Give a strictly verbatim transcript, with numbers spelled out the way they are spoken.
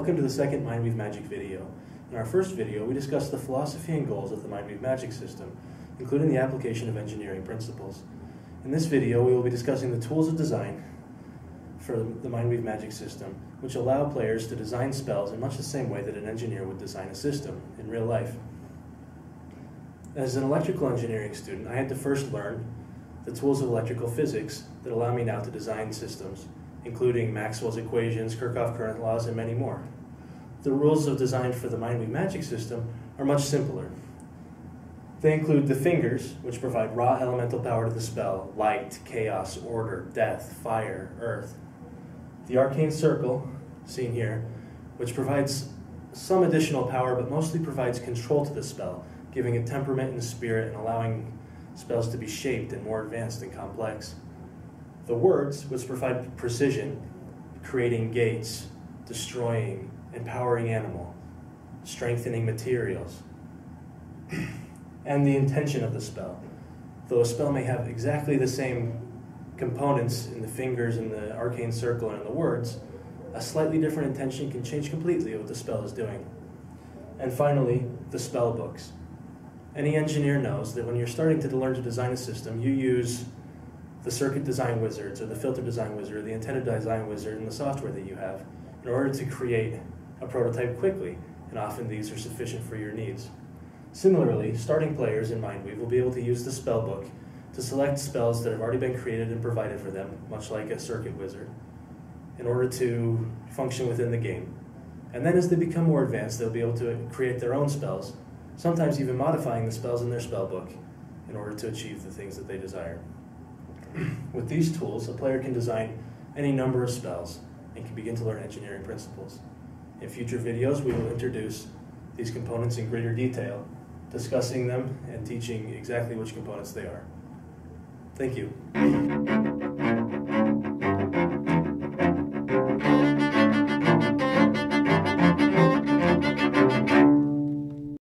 Welcome to the second Mindweave Magic video. In our first video, we discussed the philosophy and goals of the Mindweave Magic system, including the application of engineering principles. In this video, we will be discussing the tools of design for the Mindweave Magic system, which allow players to design spells in much the same way that an engineer would design a system in real life. As an electrical engineering student, I had to first learn the tools of electrical physics that allow me now to design systems, including Maxwell's equations, Kirchhoff current laws, and many more. The rules of design for the Mindweave Magic system are much simpler. They include the fingers, which provide raw elemental power to the spell: light, chaos, order, death, fire, earth. The arcane circle, seen here, which provides some additional power but mostly provides control to the spell, giving it temperament and spirit and allowing spells to be shaped and more advanced and complex. The words, which provide precision, creating gates, destroying, empowering animal, strengthening materials, and the intention of the spell. Though a spell may have exactly the same components in the fingers and the arcane circle and in the words, a slightly different intention can change completely what the spell is doing. And finally, the spell books. Any engineer knows that when you're starting to learn to design a system, you use the circuit design wizards, or the filter design wizard, or the antenna design wizard, and the software that you have in order to create a prototype quickly, and often these are sufficient for your needs. Similarly, starting players in Mindweave will be able to use the spellbook to select spells that have already been created and provided for them, much like a circuit wizard, in order to function within the game. And then as they become more advanced, they'll be able to create their own spells, sometimes even modifying the spells in their spellbook in order to achieve the things that they desire. With these tools, a player can design any number of spells and can begin to learn engineering principles. In future videos, we will introduce these components in greater detail, discussing them and teaching exactly which components they are. Thank you.